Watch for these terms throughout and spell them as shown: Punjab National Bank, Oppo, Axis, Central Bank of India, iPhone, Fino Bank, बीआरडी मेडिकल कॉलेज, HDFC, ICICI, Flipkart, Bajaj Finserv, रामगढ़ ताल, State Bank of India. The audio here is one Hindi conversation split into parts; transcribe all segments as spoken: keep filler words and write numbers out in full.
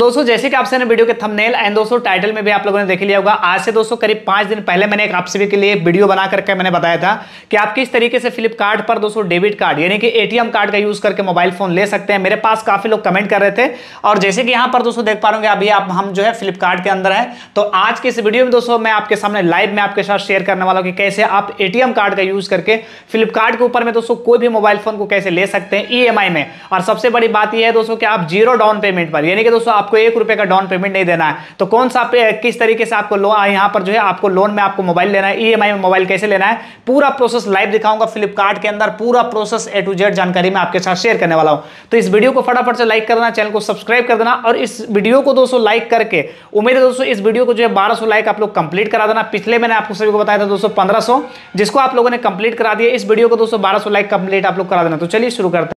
दोस्तों जैसे कि आपसे ना वीडियो के थंबनेल एंड दोस्तों टाइटल में भी आप लोगों ने देख लिया होगा, आज से दोस्तों करीब पांच दिन पहले मैंने एक आप सभी के लिए वीडियो बना करके मैंने बताया था कि आप किस तरीके से फ्लिपकार्ट पर दोस्तों डेबिट कार्ड यानी कि एटीएम कार्ड का यूज करके मोबाइल फोन ले सकते हैं। मेरे पास काफी लोग कमेंट कर रहे थे और जैसे कि यहाँ पर दोस्तों देख पा रहे अभी आप हम जो है फ्लिपकार्ट के अंदर है, तो आज के इस वीडियो में दोस्तों मैं आपके सामने लाइव में आपके साथ शेयर करने वाला हूँ कि कैसे आप एटीएम कार्ड का यूज करके फ्लिपकार्ट के ऊपर में दोस्तों कोई भी मोबाइल फोन को कैसे ले सकते हैं ई एम आई में। और सबसे बड़ी बात यह है दोस्तों कि आप जीरो डाउन पेमेंट पर यानी कि दोस्तों आपको एक रुपए का डाउन पेमेंट नहीं देना है। तो कौन सा किस तरीके से आपको लोन यहाँ पर जो है आपको लोन में आपको मोबाइल लेना है, ईएमआई में मोबाइल कैसे लेना है, पूरा प्रोसेस लाइव दिखाऊंगा फ्लिपकार्ट के अंदर, पूरा प्रोसेस ए टू जेड जानकारी मैं आपके साथ शेयर करने वाला हूँ। तो इस वीडियो को फटाफट से लाइक करना, चैनल को सब्सक्राइब कर देना और इस वीडियो को दोस्तों लाइक करके उम्मीद है दोस्तों इस वीडियो को जो है बारह सौ लाइक आप लोग कंप्लीट करा देना। पिछले मैंने आपको सभी को बताया था दोस्तों पंद्रह सौ जिसको आप लोगों ने कंप्लीट करा दिया, इस वीडियो को दोस्तों बारह सौ लाइक कंप्लीट आप लोग करा देना। तो चलिए शुरू करते हैं।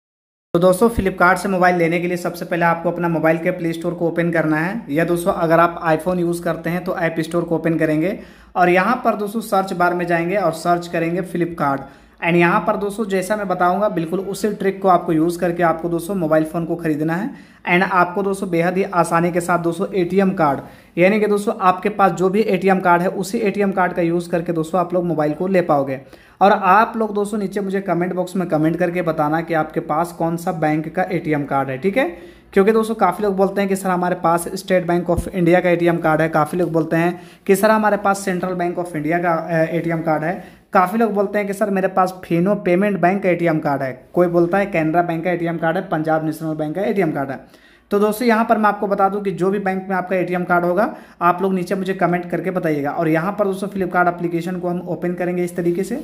तो दोस्तों फ्लिपकार्ट से मोबाइल लेने के लिए सबसे पहले आपको अपना मोबाइल के प्ले स्टोर को ओपन करना है, या दोस्तों अगर आप आईफोन यूज़ करते हैं तो ऐप स्टोर को ओपन करेंगे और यहाँ पर दोस्तों सर्च बार में जाएंगे और सर्च करेंगे फ्लिपकार्ट। एंड यहाँ पर दोस्तों जैसा मैं बताऊँगा बिल्कुल उसी ट्रिक को आपको यूज़ करके आपको दोस्तों मोबाइल फ़ोन को खरीदना है। एंड आपको दोस्तों बेहद ही आसानी के साथ दोस्तों एटीएम कार्ड यानी कि दोस्तों आपके पास जो भी एटीएम कार्ड है उसी एटीएम कार्ड का यूज़ करके दोस्तों आप लोग मोबाइल को ले पाओगे। और आप लोग दोस्तों नीचे मुझे कमेंट बॉक्स में कमेंट करके बताना कि आपके पास कौन सा बैंक का एटीएम कार्ड है, ठीक है। क्योंकि दोस्तों काफ़ी लोग बोलते हैं कि सर हमारे पास स्टेट बैंक ऑफ इंडिया का एटीएम कार्ड है, काफ़ी लोग बोलते हैं कि सर हमारे पास सेंट्रल बैंक ऑफ इंडिया का एटीएम कार्ड है, काफ़ी लोग बोलते हैं कि सर मेरे पास फिनो पेमेंट बैंक का एटीएम कार्ड है, कोई बोलता है कैनरा बैंक का एटीएम कार्ड है, पंजाब नेशनल बैंक का एटीएम कार्ड है। तो दोस्तों यहाँ पर मैं आपको बता दूं कि जो भी बैंक में आपका एटीएम कार्ड होगा आप लोग नीचे मुझे कमेंट करके बताइएगा। और यहाँ पर दोस्तों फ्लिपकार्ट एप्लीकेशन को हम ओपन करेंगे इस तरीके से।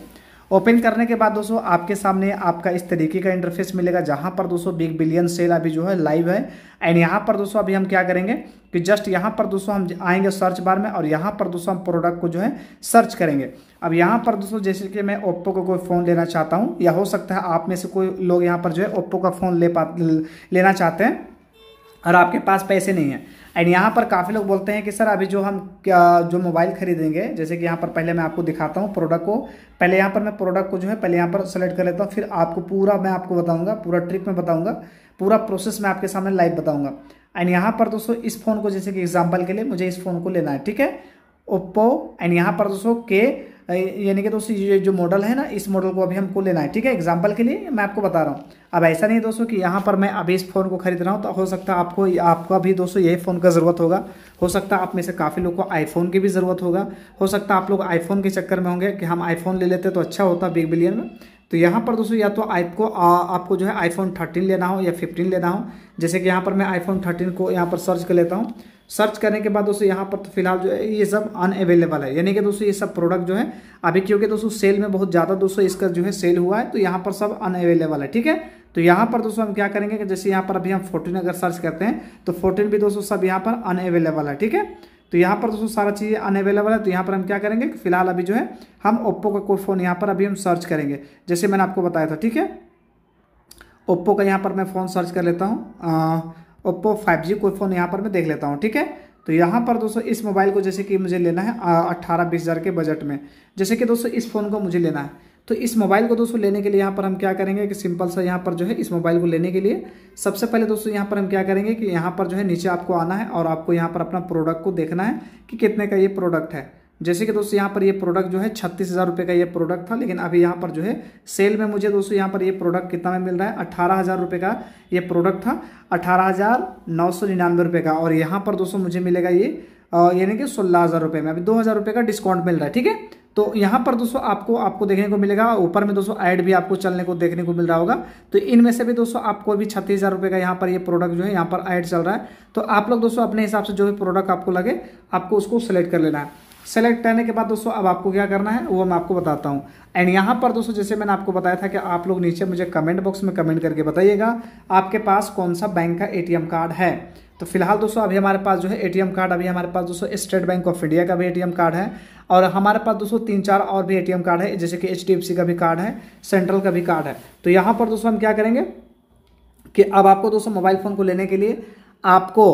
ओपन करने के बाद दोस्तों आपके सामने आपका इस तरीके का इंटरफेस मिलेगा जहाँ पर दोस्तों बिग बिलियन सेल अभी जो है लाइव है। एंड यहाँ पर दोस्तों अभी हम क्या करेंगे कि जस्ट यहाँ पर दोस्तों हम आएंगे सर्च बार में और यहाँ पर दोस्तों हम प्रोडक्ट को जो है सर्च करेंगे। अब यहाँ पर दोस्तों जैसे कि मैं ओप्पो का को कोई फ़ोन लेना चाहता हूँ, या हो सकता है आप में से कोई लोग यहाँ पर जो है ओप्पो का फ़ोन ले पा लेना चाहते हैं और आपके पास पैसे नहीं है। एंड यहाँ पर काफ़ी लोग बोलते हैं कि सर अभी जो हम क्या जो मोबाइल खरीदेंगे, जैसे कि यहाँ पर पहले मैं आपको दिखाता हूँ प्रोडक्ट को, पहले यहाँ पर मैं प्रोडक्ट को जो है पहले यहाँ पर सेलेक्ट कर लेता हूँ, फिर आपको पूरा मैं आपको बताऊँगा, पूरा ट्रिक मैं बताऊँगा, पूरा प्रोसेस मैं आपके सामने लाइव बताऊँगा। एंड यहाँ पर दोस्तों इस फ़ोन को जैसे कि एग्जाम्पल के लिए मुझे इस फ़ोन को लेना है, ठीक है, ओप्पो। एंड यहाँ पर दोस्तों के यानी कि दोस्तों ये जो मॉडल है ना इस मॉडल को अभी हमको लेना है, ठीक है, एग्जाम्पल के लिए मैं आपको बता रहा हूँ। अब ऐसा नहीं दोस्तों कि यहाँ पर मैं अभी इस फ़ोन को खरीद रहा हूँ, तो हो सकता है आपको आपका भी दोस्तों यही फ़ोन का ज़रूरत होगा, हो सकता है आप में से काफ़ी लोग को आईफोन की भी ज़रूरत होगा, हो सकता है आप लोग आईफोन के चक्कर में होंगे कि हम आईफोन ले लेते तो अच्छा होता बिग बिलियन में। तो यहाँ पर दोस्तों या तो आपको आपको जो है आईफोन थर्टीन लेना हो या फिफ्टीन लेना हो, जैसे कि यहाँ पर मैं आईफोन थर्टीन को यहाँ पर सर्च कर लेता हूँ। सर्च करने के बाद दोस्तों यहाँ पर तो फिलहाल जो है ये सब अनअवेलेबल है, यानी कि दोस्तों ये सब प्रोडक्ट जो है अभी क्योंकि दोस्तों सेल में बहुत ज़्यादा दोस्तों इसका जो है सेल हुआ है तो यहाँ पर सब अनअवेलेबल है, ठीक है। तो यहाँ पर दोस्तों हम क्या करेंगे कि जैसे यहाँ पर अभी हम फोर्टीन अगर सर्च करते हैं तो फोर्टीन भी दोस्तों सब यहाँ पर अनअवेलेबल है, ठीक है। तो यहाँ पर दोस्तों सारा चीज़ें अनअवेलेबल है, तो यहाँ पर हम क्या करेंगे कि फिलहाल अभी जो है हम ओप्पो का कोई फ़ोन यहाँ पर अभी हम सर्च करेंगे, जैसे मैंने आपको बताया था, ठीक है। ओप्पो का यहाँ पर मैं फ़ोन सर्च कर लेता हूँ, ओप्पो फाइव जी कोई फ़ोन यहाँ पर मैं देख लेता हूँ, ठीक है। तो यहाँ पर दोस्तों इस मोबाइल को जैसे कि मुझे लेना है अट्ठारह बीस हज़ार के बजट में, जैसे कि दोस्तों इस फ़ोन को मुझे लेना है। तो इस मोबाइल को दोस्तों लेने के लिए यहाँ पर हम क्या करेंगे कि सिंपल सा यहाँ पर जो है इस मोबाइल को लेने के लिए सबसे पहले दोस्तों यहाँ पर हम क्या करेंगे कि यहाँ पर जो है नीचे आपको आना है और आपको यहाँ पर अपना प्रोडक्ट को देखना है कि कितने का ये प्रोडक्ट है। जैसे कि दोस्तों यहाँ पर ये प्रोडक्ट जो है छत्तीस हज़ार रुपये का ये प्रोडक्ट था, लेकिन अभी यहाँ पर जो है सेल में मुझे दोस्तों यहाँ पर ये प्रोडक्ट कितना में मिल रहा है, अट्ठारह हज़ार रुपये का ये प्रोडक्ट था, अठारह हज़ार नौ सौ निन्यानवे रुपये का। और यहाँ पर दोस्तों मुझे मिलेगा ये यानी कि सोलह हज़ार रुपये में, अभी दो हज़ार रुपये का डिस्काउंट मिल रहा है, ठीक है। तो यहाँ पर दोस्तों आपको आपको देखने को मिलेगा, ऊपर में दोस्तों ऐड भी आपको चलने को देखने को मिल रहा होगा। तो इनमें से भी दोस्तों आपको भी छत्तीस हज़ार रुपये का यहाँ पर ये यह प्रोडक्ट जो है यहाँ पर ऐड चल रहा है। तो आप लोग दोस्तों अपने हिसाब से जो भी प्रोडक्ट आपको लगे आपको उसको सेलेक्ट कर लेना है। सेलेक्ट करने के बाद दोस्तों अब आपको क्या करना है वो मैं आपको बताता हूँ। एंड यहाँ पर दोस्तों जैसे मैंने आपको बताया था कि आप लोग नीचे मुझे कमेंट बॉक्स में कमेंट करके बताइएगा आपके पास कौन सा बैंक का एटीएम कार्ड है। तो फिलहाल दोस्तों अभी हमारे पास जो है एटीएम कार्ड, अभी हमारे पास दोस्तों स्टेट बैंक ऑफ इंडिया का भी एटीएम कार्ड है और हमारे पास दोस्तों तीन चार और भी एटीएम कार्ड है, जैसे कि एचडीएफसी का भी कार्ड है, सेंट्रल का भी कार्ड है। तो यहाँ पर दोस्तों हम क्या करेंगे कि अब आपको दोस्तों मोबाइल फ़ोन को लेने के लिए आपको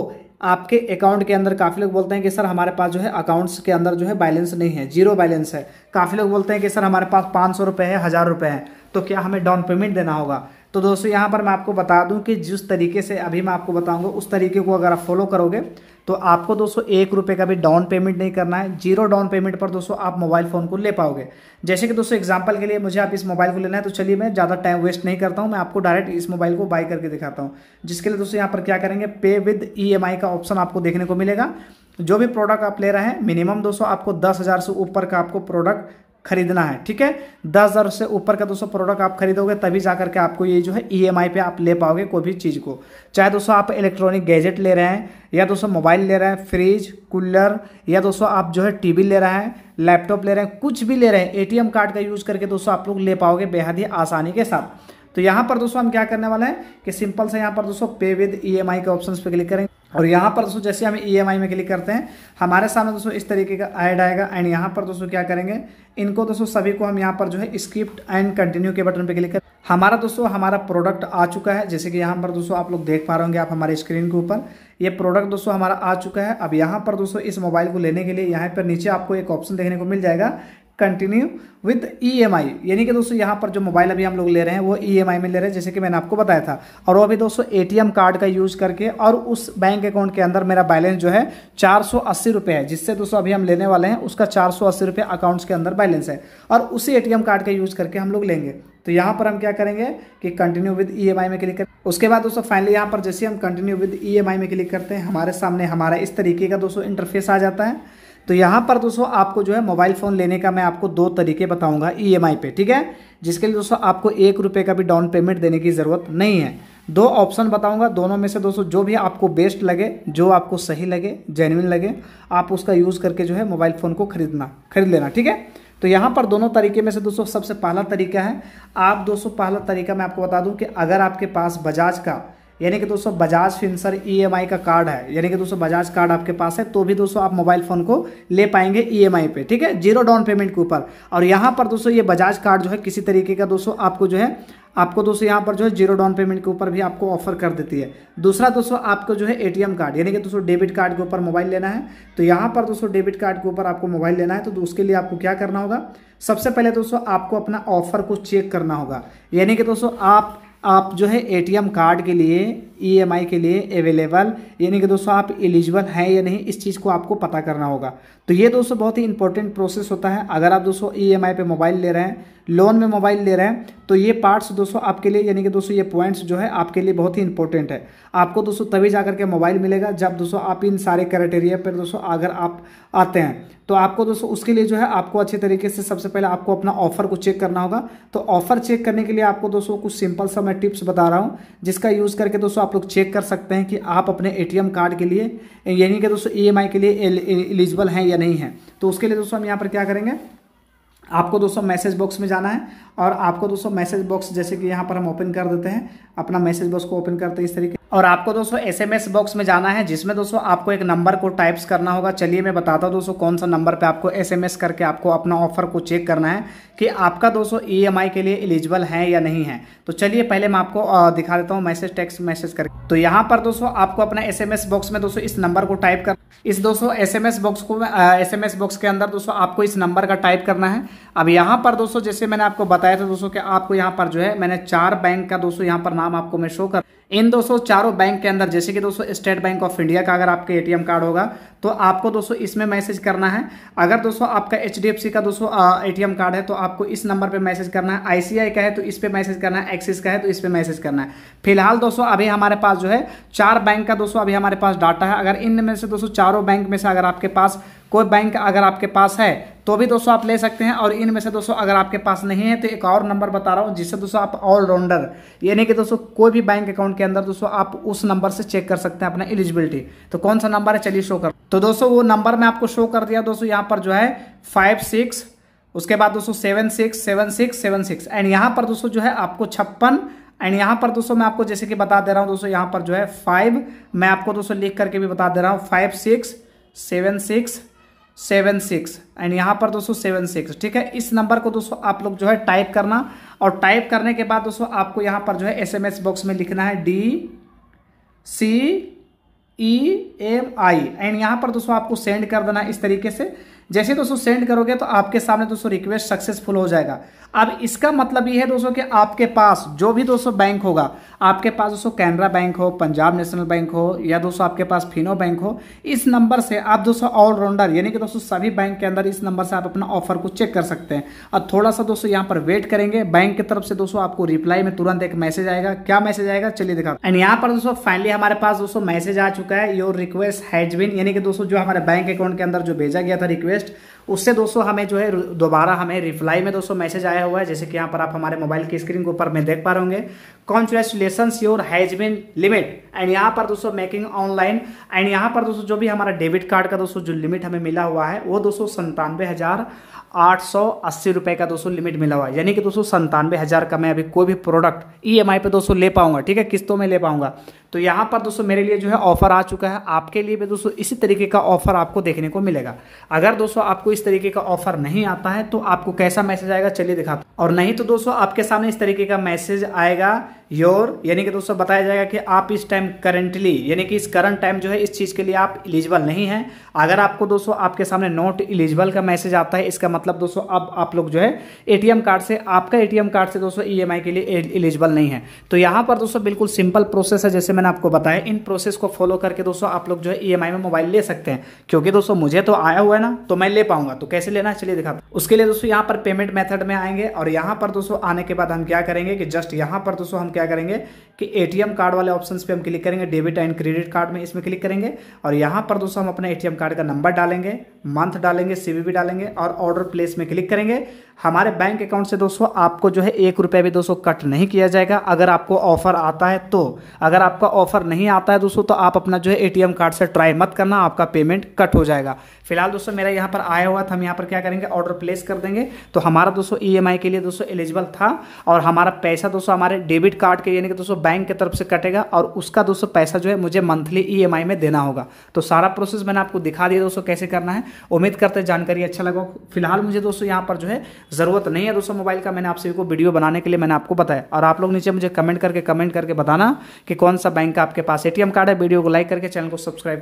आपके अकाउंट के अंदर, काफ़ी लोग बोलते हैं कि सर हमारे पास जो है अकाउंट्स के अंदर जो है बैलेंस नहीं है, जीरो बैलेंस है। काफ़ी लोग बोलते हैं कि सर हमारे पास पाँच सौ रुपये है, हज़ार रुपये है, तो क्या हमें डाउन पेमेंट देना होगा। तो दोस्तों यहाँ पर मैं आपको बता दूं कि जिस तरीके से अभी मैं आपको बताऊंगा उस तरीके को अगर आप फॉलो करोगे तो आपको दोस्तों एक रुपये का भी डाउन पेमेंट नहीं करना है। जीरो डाउन पेमेंट पर दोस्तों आप मोबाइल फ़ोन को ले पाओगे। जैसे कि दोस्तों एग्जांपल के लिए मुझे आप इस मोबाइल को लेना है, तो चलिए मैं ज़्यादा टाइम वेस्ट नहीं करता हूँ, मैं आपको डायरेक्ट इस मोबाइल को बाय करके दिखाता हूँ। जिसके लिए दोस्तों यहाँ पर क्या करेंगे, पे विद ई एम आई का ऑप्शन आपको देखने को मिलेगा। जो भी प्रोडक्ट आप ले रहे हैं मिनिमम दोस्तों आपको दस हज़ार से ऊपर का आपको प्रोडक्ट खरीदना है, ठीक है। दस हज़ार से ऊपर का दोस्तों प्रोडक्ट आप खरीदोगे तभी जा करके आपको ये जो है ईएमआई पे आप ले पाओगे कोई भी चीज़ को। चाहे दोस्तों आप इलेक्ट्रॉनिक गैजेट ले रहे हैं, या दोस्तों मोबाइल ले रहे हैं, फ्रिज, कूलर, या दोस्तों आप जो है टीवी ले रहे हैं, लैपटॉप ले रहे हैं, कुछ भी ले रहे हैं, एटीएम कार्ड का यूज़ करके दोस्तों आप लोग ले पाओगे बेहद ही आसानी के साथ। तो यहाँ पर दोस्तों हम क्या करने वाले हैं कि सिंपल से यहाँ पर दोस्तों पे विद ईएमआई के ऑप्शंस पे क्लिक करेंगे और यहाँ पर दोस्तों जैसे हम ईएमआई में क्लिक करते हैं हमारे सामने दोस्तों इस तरीके का ऐड आएगा। एंड यहाँ पर दोस्तों क्या करेंगे, इनको दोस्तों सभी को हम यहाँ पर जो है स्किप एंड कंटिन्यू के बटन पे क्लिक करें। हमारा दोस्तों हमारा प्रोडक्ट आ चुका है, जैसे कि यहाँ पर दोस्तों आप लोग देख पा रहे होंगे आप हमारे स्क्रीन के ऊपर ये प्रोडक्ट दोस्तों हमारा आ चुका है। अब यहाँ पर दोस्तों इस मोबाइल को लेने के लिए यहाँ पर नीचे आपको एक ऑप्शन देखने को मिल जाएगा कंटिन्यू विद ईएमआई, यानी कि दोस्तों यहाँ पर जो मोबाइल अभी हम लोग ले रहे हैं वो ईएमआई में ले रहे हैं, जैसे कि मैंने आपको बताया था। और वो अभी दोस्तों एटीएम कार्ड का यूज़ करके और उस बैंक अकाउंट के अंदर मेरा बैलेंस जो है चार सौ अस्सी रुपये है, जिससे दोस्तों अभी हम लेने वाले हैं उसका चार सौ अस्सी रुपये अकाउंट्स के अंदर बैलेंस है और उसी एटीएम कार्ड का यूज़ करके हम लोग लेंगे। तो यहाँ पर हम क्या करेंगे कि कंटिन्यू विद ईएमआई में क्लिक करें। उसके बाद दोस्तों फाइनली यहाँ पर जैसे हम कंटिन्यू विद ईएमआई में क्लिक करते हैं हमारे सामने हमारा इस तरीके का दोस्तों इंटरफेस आ जाता है। तो यहाँ पर दोस्तों आपको जो है मोबाइल फ़ोन लेने का मैं आपको दो तरीके बताऊंगा ईएमआई पे, ठीक है। जिसके लिए दोस्तों आपको एक रुपये का भी डाउन पेमेंट देने की ज़रूरत नहीं है। दो ऑप्शन बताऊंगा, दोनों में से दोस्तों जो भी आपको बेस्ट लगे, जो आपको सही लगे, जेन्युइन लगे, आप उसका यूज़ करके जो है मोबाइल फ़ोन को खरीदना खरीद लेना, ठीक है। तो यहाँ पर दोनों तरीके में से दोस्तों सबसे पहला तरीका है, आप दोस्तों पहला तरीका मैं आपको बता दूँ कि अगर आपके पास बजाज का यानी कि दोस्तों बजाज फिनसर्व ईएमआई का कार्ड है, यानी कि दोस्तों बजाज कार्ड आपके पास है, तो भी दोस्तों आप मोबाइल फ़ोन को ले पाएंगे ईएमआई पे, ठीक है, जीरो डाउन पेमेंट के ऊपर। और यहाँ पर दोस्तों ये बजाज कार्ड जो है किसी तरीके का दोस्तों आपको जो है आपको दोस्तों यहाँ पर जो है जीरो डाउन पेमेंट के ऊपर भी आपको ऑफर कर देती है। दूसरा दोस्तों आपको जो है एटीएम कार्ड यानी कि दोस्तों डेबिट कार्ड के ऊपर मोबाइल लेना है, तो यहाँ पर दोस्तों डेबिट कार्ड के ऊपर आपको मोबाइल लेना है। तो उसके लिए आपको क्या करना होगा, सबसे पहले दोस्तों आपको अपना ऑफर को चेक करना होगा, यानी कि दोस्तों आप आप जो है एटीएम कार्ड के लिए ईएमआई के लिए अवेलेबल यानी कि दोस्तों आप एलिजिबल हैं या नहीं, इस चीज़ को आपको पता करना होगा। तो ये दोस्तों बहुत ही इंपॉर्टेंट प्रोसेस होता है। अगर आप दोस्तों ईएमआई पे मोबाइल ले रहे हैं, लोन में मोबाइल ले रहे हैं, तो ये पार्ट्स दोस्तों आपके लिए यानी कि दोस्तों ये पॉइंट्स जो है आपके लिए बहुत ही इंपॉर्टेंट है। आपको दोस्तों तभी जा करके मोबाइल मिलेगा जब दोस्तों आप इन सारे क्राइटेरिया पर दोस्तों अगर आप आते हैं, तो आपको दोस्तों उसके लिए जो है आपको अच्छे तरीके से सबसे पहले आपको अपना ऑफर को चेक करना होगा। तो ऑफर चेक करने के लिए आपको दोस्तों कुछ सिंपल सा मैं टिप्स बता रहा हूँ, जिसका यूज़ करके दोस्तों आप लोग चेक कर सकते हैं कि आप अपने एटीएम कार्ड के लिए यानी कि दोस्तों ईएमआई के लिए एलिजिबल हैं या नहीं है। तो उसके लिए दोस्तों हम यहाँ पर क्या करेंगे, आपको दोस्तों मैसेज बॉक्स में जाना है और आपको दोस्तों मैसेज बॉक्स जैसे कि यहाँ पर हम ओपन कर देते हैं, अपना मैसेज बॉक्स को ओपन करते हैं इस तरीके, और आपको दोस्तों एसएमएस बॉक्स में जाना है, जिसमें दोस्तों आपको एक नंबर को टाइप्स करना होगा। चलिए मैं बताता हूँ दोस्तों कौन सा नंबर पे आपको एसएमएस करके आपको अपना ऑफर को चेक करना है कि आपका दोस्तों ईएमआई के लिए एलिजिबल है या नहीं है। तो चलिए पहले मैं आपको दिखा देता हूँ मैसेज टेक्स्ट मैसेज करके। तो यहाँ पर दोस्तों आपको अपना एसएमएस बॉक्स में दोस्तों इस नंबर को टाइप कर इस दोस्तों एसएमएस बॉक्स को एसएमएस बॉक्स के अंदर दोस्तों आपको इस नंबर का टाइप करना है। अब यहाँ पर दोस्तों जैसे मैंने आपको बताया था दोस्तों कि आपको यहाँ पर जो है मैंने चार बैंक का दोस्तों यहाँ पर नाम आपको मैं शो कर इन दोस्तों चारों बैंक के अंदर, जैसे कि दोस्तों स्टेट बैंक ऑफ इंडिया का अगर आपके एटीएम कार्ड होगा तो आपको दोस्तों इसमें मैसेज करना है। अगर दोस्तों आपका एचडीएफसी का दोस्तों एटीएम कार्ड है तो आपको इस नंबर पे मैसेज करना है। आईसीआईसीआई का है तो इस पे मैसेज करना है, एक्सिस का है तो इस पे मैसेज करना है। फिलहाल दोस्तों अभी हमारे पास जो है चार बैंक का दोस्तों अभी हमारे पास डाटा है। अगर इनमें से दोस्तों चारों बैंक में से अगर आपके पास कोई बैंक अगर आपके पास है तो भी दोस्तों आप ले सकते हैं, और इनमें से दोस्तों अगर आपके पास नहीं है तो एक और नंबर बता रहा हूँ जिससे दोस्तों आप ऑलराउंडर यानी कि दोस्तों कोई भी बैंक अकाउंट के अंदर दोस्तों आप उस नंबर से चेक कर सकते हैं अपना एलिजिबिलिटी। तो कौन सा नंबर है चलिए शो कर, तो दोस्तों वो नंबर मैं आपको शो कर दिया दोस्तों। यहाँ पर जो है फाइव सिक्स उसके बाद दोस्तों seven six seven six seven six and यहाँ पर दोस्तों जो है आपको छप्पन एंड यहाँ पर दोस्तों मैं आपको जैसे कि बता दे रहा हूँ दोस्तों यहाँ पर जो है फाइव मैं आपको दोस्तों लिख करके भी बता दे रहा हूँ five six seven six seven six and यहाँ पर दोस्तों सेवन सिक्स ठीक है। इस नंबर को दोस्तों आप लोग जो है टाइप करना, और टाइप करने के बाद दोस्तों आपको यहाँ पर जो है एसएमएस बॉक्स में लिखना है D C E M I and यहाँ पर दोस्तों आपको सेंड कर देना इस तरीके से। जैसे दोस्तों सेंड करोगे तो आपके सामने दोस्तों रिक्वेस्ट सक्सेसफुल हो जाएगा। अब इसका मतलब ये है दोस्तों कि आपके पास जो भी दोस्तों बैंक होगा, आपके पास दोस्तों कैनरा बैंक हो, पंजाब नेशनल बैंक हो या दोस्तों आपके पास फिनो बैंक हो, इस नंबर से आप दोस्तों ऑलराउंडर यानी कि दोस्तों सभी बैंक के अंदर इस नंबर से आप अपना ऑफर को चेक कर सकते हैं। और थोड़ा सा दोस्तों यहाँ पर वेट करेंगे, बैंक की तरफ से दोस्तों आपको रिप्लाई में तुरंत एक मैसेज आएगा। क्या मैसेज आएगा चलिए दिखा। एंड यहाँ पर दोस्तों फाइनली हमारे पास दोस्तों मैसेज आ चुका है, योर रिक्वेस्ट हैज बीन, यानी कि दोस्तों जो हमारे बैंक अकाउंट के अंदर जो भेजा गया था रिक्वेस्ट, उससे दोस्तों हमें जो है दोबारा हमें रिप्लाई में दोस्तों मैसेज आया हुआ है। जैसे कि यहाँ पर आप हमारे मोबाइल की स्क्रीन के ऊपर में देख पा रहे होंगे, congratulations your has been limit and यहाँ पर दोस्तों मेकिंग ऑनलाइन। एंड यहाँ पर दोस्तों जो भी हमारा डेबिट कार्ड का दोस्तों जो लिमिट हमें मिला हुआ है वो दोस्तों संतानवे हजार आठ सौ अस्सी रुपये का दोस्तों लिमिट मिला हुआ है, यानी कि दोस्तों संतानवे हज़ार का मैं अभी कोई भी प्रोडक्ट ईएमआई पे दोस्तों ले पाऊंगा, ठीक है, किस्तों में ले पाऊंगा। तो यहाँ पर दोस्तों मेरे लिए जो है ऑफर आ चुका है, आपके लिए भी दोस्तों इसी तरीके का ऑफर आपको देखने को मिलेगा। अगर दोस्तों आपको इस तरीके का ऑफर नहीं आता है तो आपको कैसा मैसेज आएगा चलिए दिखाता हूं, और नहीं तो दोस्तों आपके सामने इस तरीके का मैसेज आएगा योर, यानी कि दोस्तों बताया जाएगा कि आप इस टाइम करेंटली यानी कि इस करंट टाइम जो है इस चीज़ के लिए आप एलिजिबल नहीं हैं। अगर आपको दोस्तों आपके सामने नॉट एलिजिबल का मैसेज आता है, इसका मतलब दोस्तों अब आप लोग जो है एटीएम कार्ड से, आपका एटीएम कार्ड से दोस्तों ईएमआई के लिए एलिजिबल नहीं है। तो यहाँ पर दोस्तों बिल्कुल सिंपल प्रोसेस है, जैसे मैंने आपको बताया, इन प्रोसेस को फॉलो करके दोस्तों आप लोग जो है ईएमआई में मोबाइल ले सकते हैं। क्योंकि दोस्तों मुझे तो आया हुआ है ना, तो मैं ले पाऊंगा, तो कैसे लेना है चलिए दिखाता हूं। उसके लिए दोस्तों यहाँ पर पेमेंट मेथड में आएंगे और यहाँ पर दोस्तों आने के बाद हम क्या करेंगे कि जस्ट यहाँ पर दोस्तों हम क्या करेंगे कि एटीएम कार्ड वाले ऑप्शन पे हम क्लिक करेंगे, डेबिट एंड क्रेडिट कार्ड में, इसमें क्लिक करेंगे और यहाँ पर दोस्तों हम अपना एटीएम कार्ड का नंबर डालेंगे, मंथ डालेंगे, सीवीवी डालेंगे और ऑर्डर प्लेस में क्लिक करेंगे। हमारे बैंक अकाउंट से दोस्तों आपको जो है एक रुपये भी दोस्तों कट नहीं किया जाएगा अगर आपको ऑफर आता है तो। अगर आपका ऑफर नहीं आता है दोस्तों तो आप अपना जो है एटीएम कार्ड से ट्राई मत करना, आपका पेमेंट कट हो जाएगा। फिलहाल दोस्तों मेरा यहाँ पर आया हुआ था, हम यहाँ पर क्या करेंगे ऑर्डर प्लेस कर देंगे, तो हमारा दोस्तों ईएमआई के लिए दोस्तों एलिजिबल था और हमारा पैसा दोस्तों हमारे डेबिट कार्ड के यानी कि दोस्तों बैंक की तरफ से कटेगा और उसका दोस्तों पैसा जो है मुझे मंथली ईएमआई में देना होगा। तो सारा प्रोसेस मैंने आपको दिखा दिया दोस्तों कैसे करना है। उम्मीद करते हैं जानकारी अच्छा लगा। फिलहाल मुझे दोस्तों यहाँ पर जो है जरूरत नहीं है दोस्तों मोबाइल का, मैंने आप सभी को वीडियो बनाने के लिए मैंने आपको बताया। और आप लोग नीचे मुझे कमेंट करके कमेंट करके बताना कि कौन सा बैंक का आपके पास एटीएम कार्ड है। वीडियो को लाइक करके चैनल को सब्सक्राइब कर